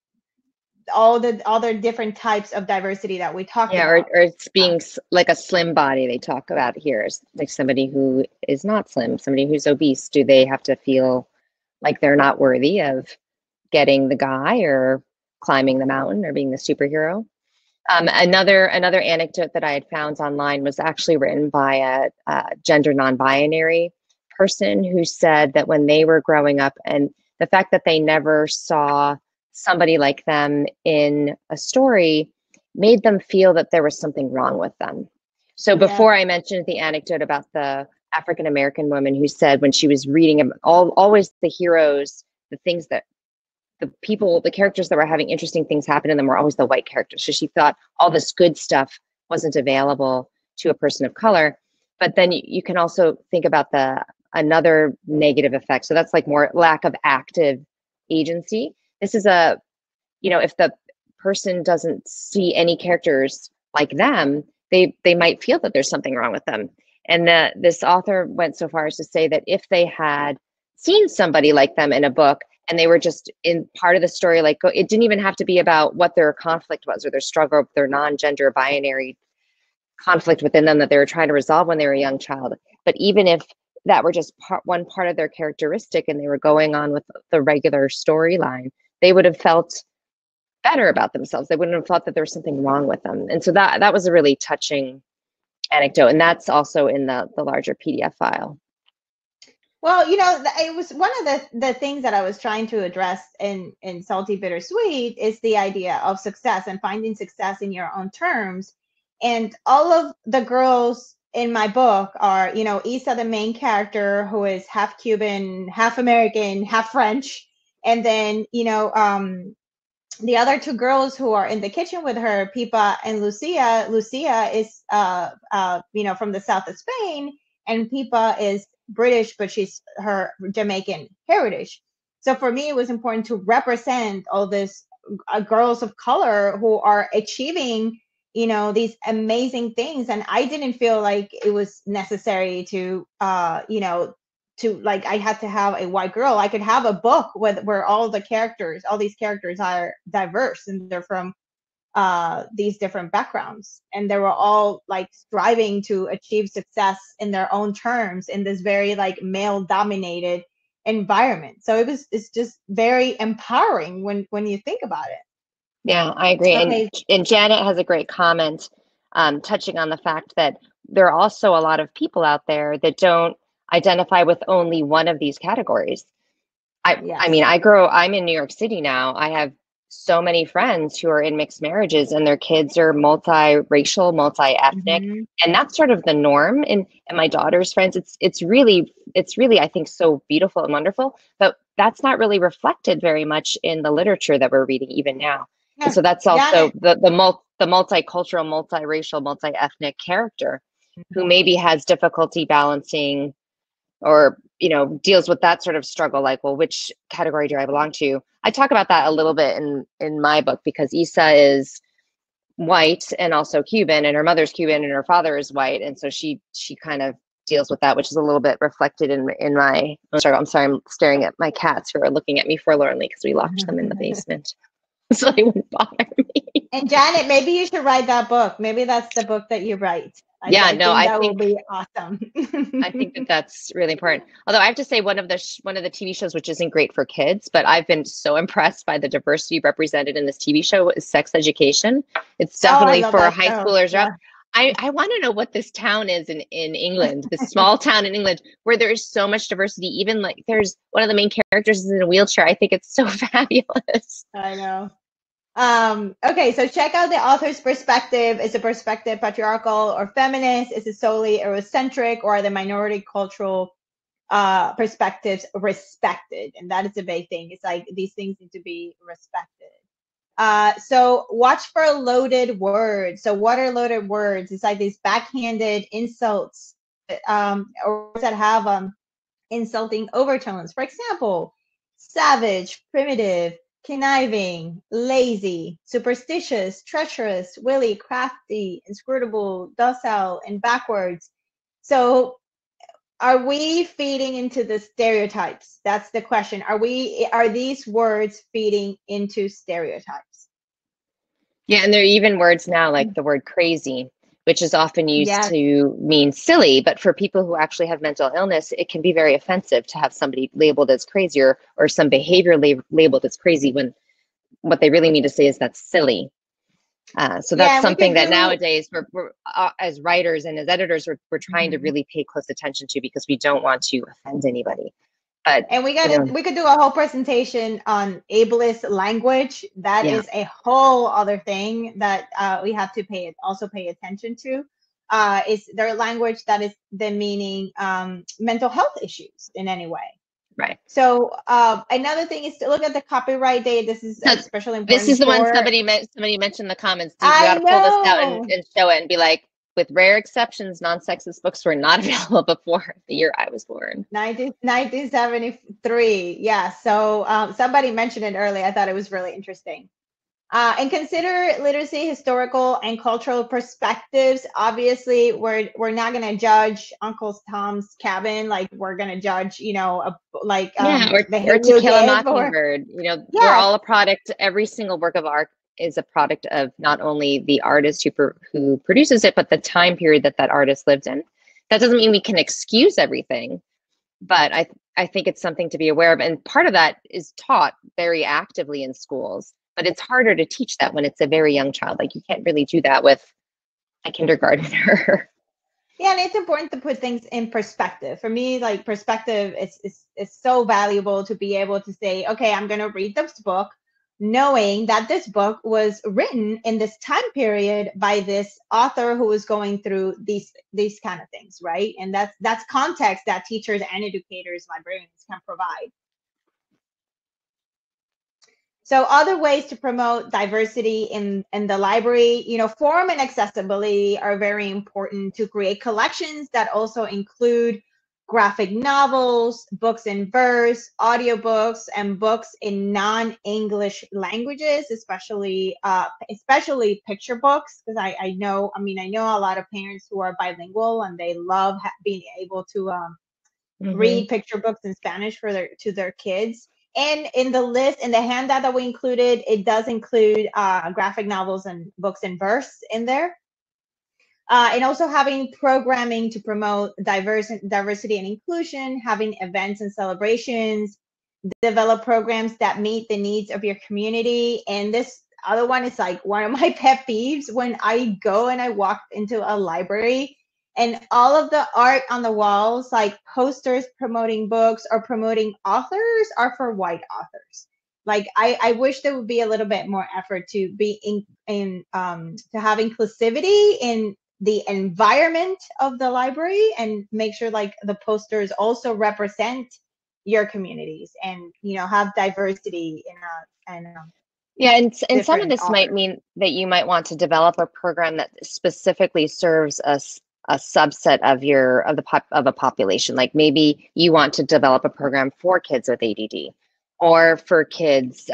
all the other different types of diversity that we talk about. Or it's being like a slim body they talk about here. It's like somebody who is not slim, somebody who's obese. Do they have to feel like they're not worthy of getting the guy, or climbing the mountain, or being the superhero? Another anecdote that I had found online was actually written by a gender non-binary person who said that when they were growing up, and the fact that they never saw somebody like them in a story made them feel that there was something wrong with them. So before I mentioned the anecdote about the African-American woman who said when she was reading always the heroes, the things that the characters that were having interesting things happen in them were always the white characters. So she thought all this good stuff wasn't available to a person of color. But then you can also think about another negative effect. So that's like more lack of active agency. This is if the person doesn't see any characters like them, they might feel that there's something wrong with them. And this author went so far as to say that if they had seen somebody like them in a book, and they were just in part of the story, like it didn't even have to be about what their conflict was or their struggle, or their non-gender binary conflict within them that they were trying to resolve when they were a young child. But even if that were just one part of their characteristic and they were going on with the regular storyline, they would have felt better about themselves. They wouldn't have thought that there was something wrong with them. And so that was a really touching anecdote. And that's also in the larger PDF file. Well, you know, it was one of the things that I was trying to address in Salty, Bitter, Sweet is the idea of success and finding success in your own terms. And all of the girls in my book are, you know, Isa, the main character, who is half Cuban, half American, half French. And then, you know, the other two girls who are in the kitchen with her, Pipa and Lucia. Lucia is, you know, from the south of Spain, and Pipa is British, but she's her Jamaican heritage. So for me, it was important to represent all these girls of color who are achieving, you know, these amazing things. And I didn't feel like it was necessary to, you know, to like, I had to have a white girl. I could have a book where all these characters are diverse, and they're from these different backgrounds, and they were all like striving to achieve success in their own terms in this very like male dominated environment. So it's just very empowering when you think about it. Yeah, I agree. And Janet has a great comment touching on the fact that there are also a lot of people out there that don't identify with only one of these categories. I mean, I'm in New York City now. I have so many friends who are in mixed marriages, and their kids are multiracial, multi-ethnic, and that's sort of the norm. And my daughter's friends, it's really I think so beautiful and wonderful, but that's not really reflected very much in the literature that we're reading even now. Yeah. And so that's also the multicultural, multiracial, multi-ethnic character who maybe has difficulty balancing, or you know, deals with that sort of struggle, like, well, which category do I belong to? I talk about that a little bit in my book, because Isa is white and also Cuban, and her mother's Cuban and her father is white. And so she kind of deals with that, which is a little bit reflected in my struggle. I'm sorry, I'm staring at my cats who are looking at me forlornly because we locked them in the basement. So they wouldn't bother me. And Janet, maybe you should write that book. Maybe that's the book that you write. I think that will be awesome. I think that's really important. Although I have to say, one of the TV shows, which isn't great for kids, but I've been so impressed by the diversity represented in this TV show, is Sex Education. It's definitely for high schoolers. Yeah. I want to know what this town is in England, this small town in England where there is so much diversity. Even like there's one of the main characters is in a wheelchair. I think it's so fabulous. I know. Okay, so check out the author's perspective. Is the perspective patriarchal or feminist? Is it solely Eurocentric, or are the minority cultural perspectives respected? And that is a big thing. It's like these things need to be respected. So watch for loaded words. So what are loaded words? It's like these backhanded insults or words that have insulting overtones. For example, savage, primitive, conniving, lazy, superstitious, treacherous, willy, crafty, inscrutable, docile, and backwards. So are we feeding into the stereotypes? That's the question. Are these words feeding into stereotypes? Yeah, and there are even words now like the word crazy, which is often used to mean silly, but for people who actually have mental illness, it can be very offensive to have somebody labeled as crazy or some behavior labeled as crazy when what they really mean to say is that's silly. So that's something that nowadays we're as writers and as editors, we're trying to really pay close attention to because we don't want to offend anybody. But and we got we could do a whole presentation on ableist language. That is a whole other thing that we have to also pay attention to. Is their language that is demeaning mental health issues in any way. Right. So another thing is to look at the copyright date. This is especially important. This is the one somebody mentioned in the comments. You got to pull this out and show it and be like, with rare exceptions, non-sexist books were not available before the year I was born. 1973. Yeah. So somebody mentioned it earlier. I thought it was really interesting. And consider literacy, historical, and cultural perspectives. Obviously, we're not going to judge Uncle Tom's Cabin like we're going to judge, you know, or To Kill a Mockingbird. You know, we're all a product. Every single work of art is a product of not only the artist who produces it, but the time period that artist lived in. That doesn't mean we can excuse everything, but I think it's something to be aware of. And part of that is taught very actively in schools. But it's harder to teach that when it's a very young child. Like you can't really do that with a kindergartner. Yeah, and it's important to put things in perspective. For me, like perspective is so valuable to be able to say, okay, I'm going to read this book, knowing that this book was written in this time period by this author who was going through these kind of things, right? And that's context that teachers and educators, librarians can provide. So other ways to promote diversity in the library, you know, form and accessibility are very important to create collections that also include graphic novels, books in verse, audiobooks, and books in non-English languages, especially picture books, because I know a lot of parents who are bilingual and they love being able to read picture books in Spanish to their kids. And in the list, in the handout that we included, it does include graphic novels and books in verse in there. And also having programming to promote diversity and inclusion, having events and celebrations, develop programs that meet the needs of your community. And this other one is like one of my pet peeves when I go and I walk into a library and all of the art on the walls, like posters promoting books or promoting authors, are for white authors. Like I wish there would be a little bit more effort to be to have inclusivity in the environment of the library and make sure like the posters also represent your communities and, you know, have diversity in a yeah, and some of this authors. Might mean that you might want to develop a program that specifically serves a subset of a population. Like maybe you want to develop a program for kids with ADD, or for kids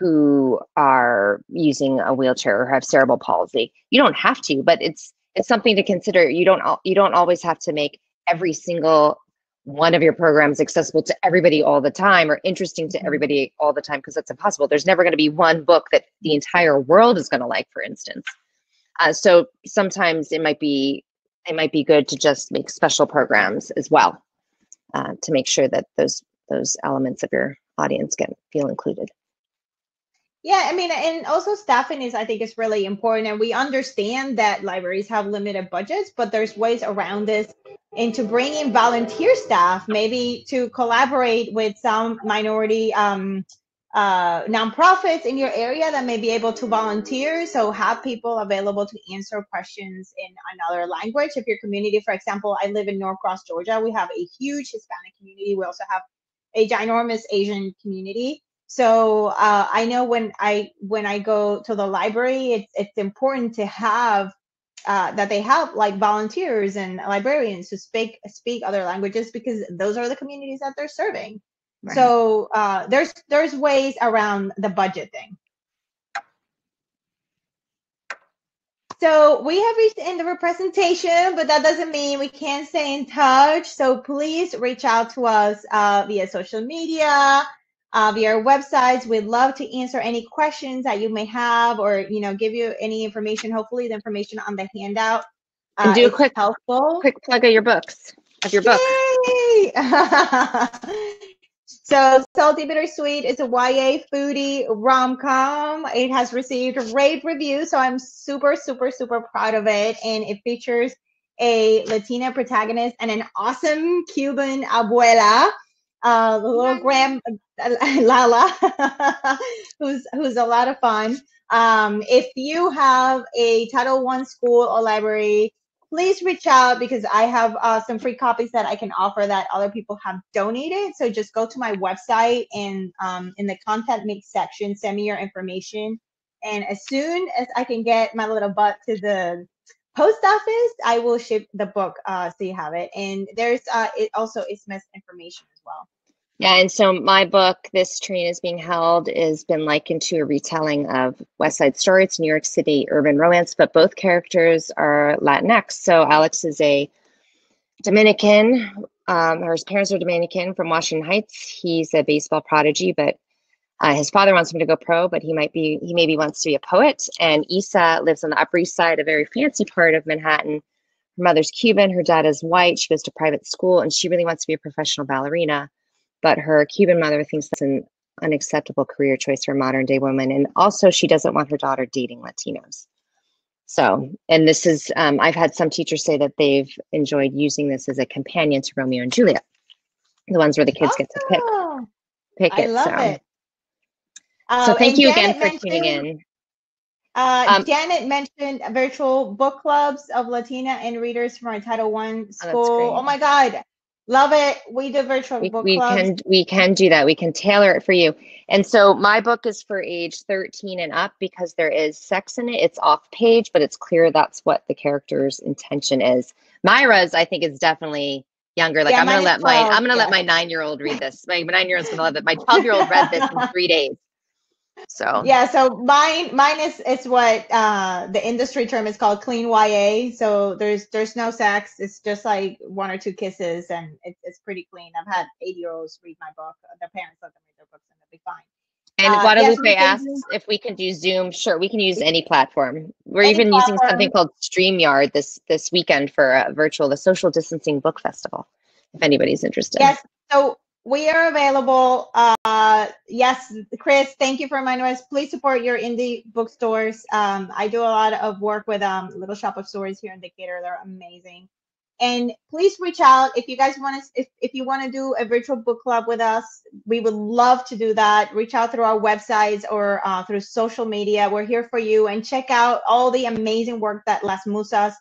who are using a wheelchair or have cerebral palsy. You don't have to, but it's something to consider. You don't always have to make every single one of your programs accessible to everybody all the time or interesting to everybody all the time, because that's impossible. There's never going to be one book that the entire world is going to like, for instance. So sometimes it might be good to just make special programs as well to make sure that those elements of your audience feel included. Yeah, I mean, and also staffing is, I think, is really important. And we understand that libraries have limited budgets, but there's ways around this. And to bring in volunteer staff, maybe to collaborate with some minority nonprofits in your area that may be able to volunteer. So have people available to answer questions in another language. If your community, for example, I live in Norcross, Georgia, we have a huge Hispanic community. We also have a ginormous Asian community. So I know when I go to the library, it's important to have that they have like volunteers and librarians who speak other languages, because those are the communities that they're serving. Right. So there's ways around the budget thing. So we have reached the end of our presentation, but that doesn't mean we can't stay in touch. So please reach out to us via social media, via our websites. We'd love to answer any questions that you may have, or give you any information. Hopefully, the information on the handout and do a quick helpful plug of your books. Yay! So Salty, Bitter, Sweet is a YA foodie rom-com. It has received rave reviews, so I'm super, super, super proud of it. And it features a Latina protagonist and an awesome Cuban abuela, the little Lala, who's a lot of fun. If you have a Title I school or library, please reach out, because I have some free copies that I can offer that other people have donated. So just go to my website and in the contact mix section, send me your information. And as soon as I can get my little butt to the post office, I will ship the book so you have it. And there's it also Ismée's information as well. Yeah, and so my book, This Train Is Being Held, has been likened to a retelling of West Side Story. It's New York City urban romance, but both characters are Latinx. So Alex is a Dominican. His parents are Dominican from Washington Heights. He's a baseball prodigy, but his father wants him to go pro, but he maybe wants to be a poet. And Issa lives on the Upper East Side, a very fancy part of Manhattan. Her mother's Cuban. Her dad is white. She goes to private school, and she really wants to be a professional ballerina. But her Cuban mother thinks that's an unacceptable career choice for a modern day woman. And also she doesn't want her daughter dating Latinos. So, and this is, I've had some teachers say that they've enjoyed using this as a companion to Romeo and Juliet, the ones where the kids get to pick it. I love it. So thank you again for tuning in. Janet mentioned virtual book clubs of Latina and readers from our Title I school. Oh my God. Love it. We do virtual book clubs. We can do that. We can tailor it for you. And so my book is for age 13 and up, because there is sex in it. It's off page, but it's clear that's what the character's intention is. Myra's, I think, is definitely younger. Like, yeah, I'm gonna let my 9-year-old read this. My 9-year-old's gonna love it. My 12-year-old read this in 3 days. So yeah, so mine is what the industry term is called clean YA. So there's no sex. It's just like one or two kisses, and it's pretty clean. I've had 8-year-olds read my book. Their parents let them read their books, and they'll be fine. And Guadalupe asks if we can do Zoom. Sure, we can use any platform. We're even using something called StreamYard this weekend for a virtual, the Social Distancing Book Festival, if anybody's interested. Yes. So we are available. Yes, Chris, thank you for reminding us. Please support your indie bookstores. I do a lot of work with Little Shop of Stories here in Decatur. They're amazing. And please reach out if you guys want to, if you want to do a virtual book club with us, we would love to do that. Reach out through our websites or through social media. We're here for you. And check out all the amazing work that Las Musas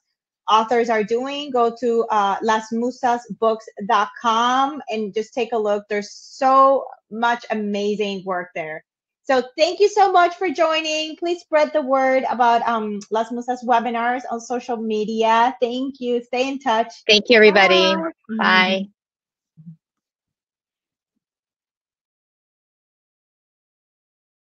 authors are doing. Go to lasmusasbooks.com and just take a look. There's so much amazing work there. So thank you so much for joining. Please spread the word about Las Musas webinars on social media. Thank you. Stay in touch. Thank you, everybody. Bye. Bye.